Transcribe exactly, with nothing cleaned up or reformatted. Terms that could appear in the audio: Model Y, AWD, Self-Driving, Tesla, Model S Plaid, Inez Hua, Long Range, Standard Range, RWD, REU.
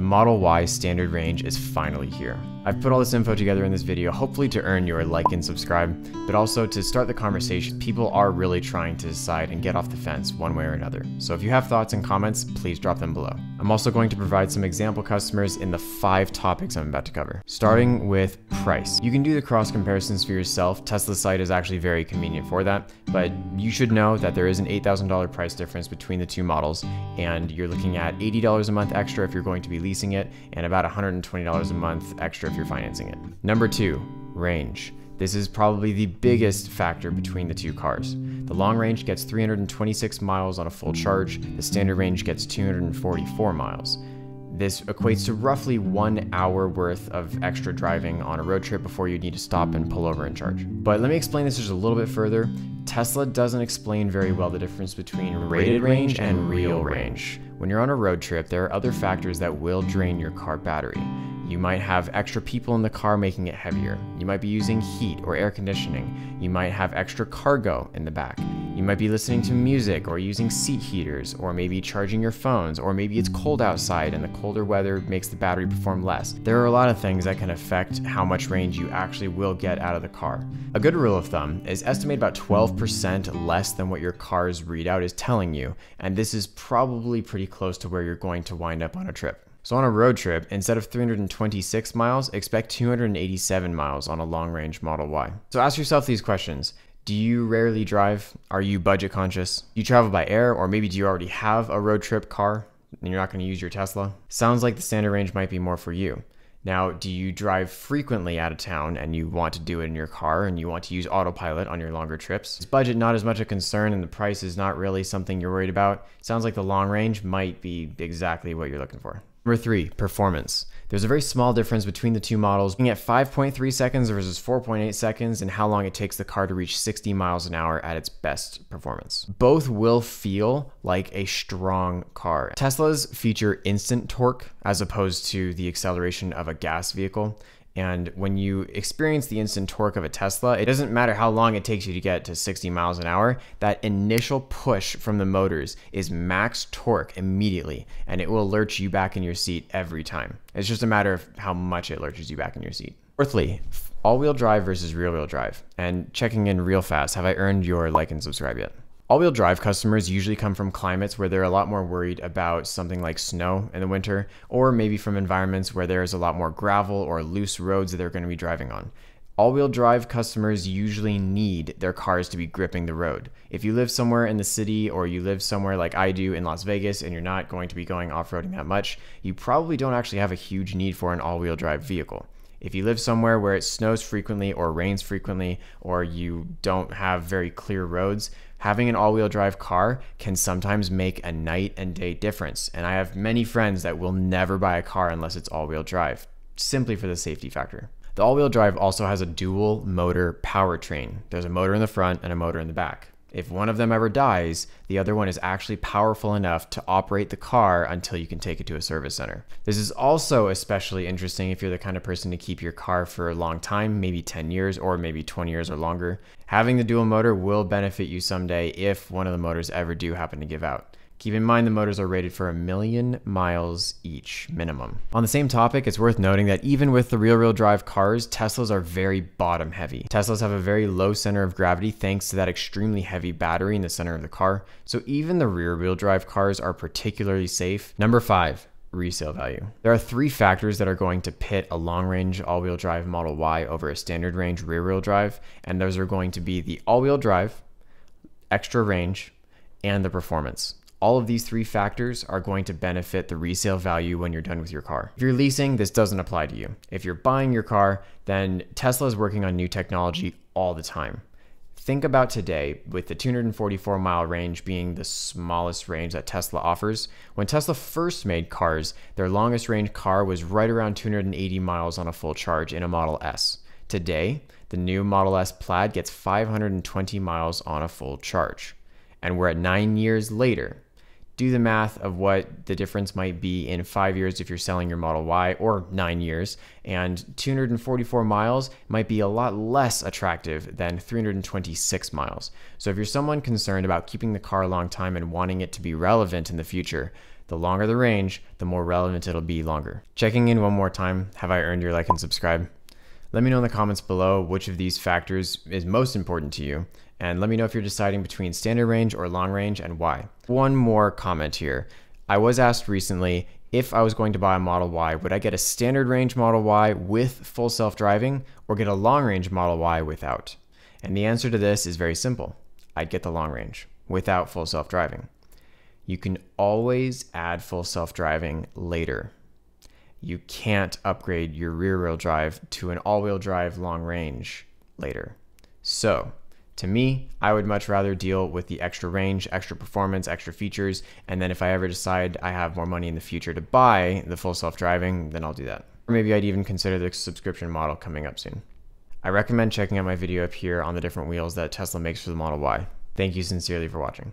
The Model Y Standard Range is finally here. I've put all this info together in this video, hopefully to earn your like and subscribe, but also to start the conversation. People are really trying to decide and get off the fence one way or another. So if you have thoughts and comments, please drop them below. I'm also going to provide some example customers in the five topics I'm about to cover, starting with price. You can do the cross comparisons for yourself. Tesla's site is actually very convenient for that, but you should know that there is an eight thousand dollar price difference between the two models, and you're looking at eighty dollars a month extra if you're going to be leasing it, and about one hundred twenty dollars a month extra if you're financing it. Number two, range. This is probably the biggest factor between the two cars. The Long Range gets three hundred twenty-six miles on a full charge. The Standard Range gets two hundred forty-four miles. This equates to roughly one hour worth of extra driving on a road trip before you need to stop and pull over and charge. But let me explain this just a little bit further. Tesla doesn't explain very well the difference between rated range and real range. When you're on a road trip, there are other factors that will drain your car battery. You might have extra people in the car making it heavier. You might be using heat or air conditioning. You might have extra cargo in the back. You might be listening to music or using seat heaters, or maybe charging your phones, or maybe it's cold outside and the colder weather makes the battery perform less. There are a lot of things that can affect how much range you actually will get out of the car. A good rule of thumb is estimate about twelve percent less than what your car's readout is telling you, and this is probably pretty close to where you're going to wind up on a trip. So on a road trip, instead of three hundred twenty-six miles, expect two hundred eighty-seven miles on a long-range Model Y. So ask yourself these questions. Do you rarely drive? Are you budget conscious? Do you travel by air, or maybe do you already have a road trip car and you're not going to use your Tesla? Sounds like the Standard Range might be more for you. Now, do you drive frequently out of town and you want to do it in your car and you want to use autopilot on your longer trips? Is budget not as much a concern and the price is not really something you're worried about? Sounds like the Long Range might be exactly what you're looking for. Number three, performance. There's a very small difference between the two models, looking at five point three seconds versus four point eight seconds, and how long it takes the car to reach sixty miles an hour at its best performance. Both will feel like a strong car. Teslas feature instant torque as opposed to the acceleration of a gas vehicle. And when you experience the instant torque of a Tesla, it doesn't matter how long it takes you to get to sixty miles an hour, that initial push from the motors is max torque immediately, and it will lurch you back in your seat every time. It's just a matter of how much it lurches you back in your seat. Fourthly, all-wheel drive versus rear-wheel drive. And checking in real fast, have I earned your like and subscribe yet? All-wheel drive customers usually come from climates where they're a lot more worried about something like snow in the winter, or maybe from environments where there's a lot more gravel or loose roads that they're going to be driving on. All-wheel drive customers usually need their cars to be gripping the road. If you live somewhere in the city, or you live somewhere like I do in Las Vegas, and you're not going to be going off-roading that much, you probably don't actually have a huge need for an all-wheel drive vehicle. If you live somewhere where it snows frequently or rains frequently, or you don't have very clear roads, having an all-wheel drive car can sometimes make a night and day difference. And I have many friends that will never buy a car unless it's all-wheel drive, simply for the safety factor. The all-wheel drive also has a dual motor powertrain. There's a motor in the front and a motor in the back. If one of them ever dies, the other one is actually powerful enough to operate the car until you can take it to a service center. This is also especially interesting if you're the kind of person to keep your car for a long time, maybe ten years or maybe twenty years or longer. Having the dual motor will benefit you someday if one of the motors ever do happen to give out. Keep in mind the motors are rated for a million miles each, minimum. On the same topic, it's worth noting that even with the rear-wheel drive cars, Teslas are very bottom heavy. Teslas have a very low center of gravity thanks to that extremely heavy battery in the center of the car. So even the rear-wheel drive cars are particularly safe. Number five, resale value. There are three factors that are going to pit a long-range all-wheel drive Model Y over a standard range rear-wheel drive, and those are going to be the all-wheel drive, extra range, and the performance. All of these three factors are going to benefit the resale value when you're done with your car. If you're leasing, this doesn't apply to you. If you're buying your car, then Tesla is working on new technology all the time. Think about today with the two hundred forty-four mile range being the smallest range that Tesla offers. When Tesla first made cars, their longest range car was right around two hundred eighty miles on a full charge in a Model S. Today, the new Model S Plaid gets five hundred twenty miles on a full charge. And we're at nine years later. Do the math of what the difference might be in five years if you're selling your Model Y, or nine years, and two hundred forty-four miles might be a lot less attractive than three hundred twenty-six miles. So if you're someone concerned about keeping the car a long time and wanting it to be relevant in the future, The longer the range, the more relevant it'll be longer. Checking in one more time, have I earned your like and subscribe? Let me know in the comments below which of these factors is most important to you, and let me know if you're deciding between standard range or long range and why. One more comment here. I was asked recently if I was going to buy a Model Y, would I get a standard range Model Y with full self-driving or get a long range Model Y without? And the answer to this is very simple. I'd get the long range without full self-driving. You can always add full self-driving later. You can't upgrade your rear-wheel drive to an all-wheel drive long range later. So, to me, I would much rather deal with the extra range, extra performance, extra features, and then if I ever decide I have more money in the future to buy the full self-driving, then I'll do that. Or maybe I'd even consider the subscription model coming up soon. I recommend checking out my video up here on the different wheels that Tesla makes for the Model Y. Thank you sincerely for watching.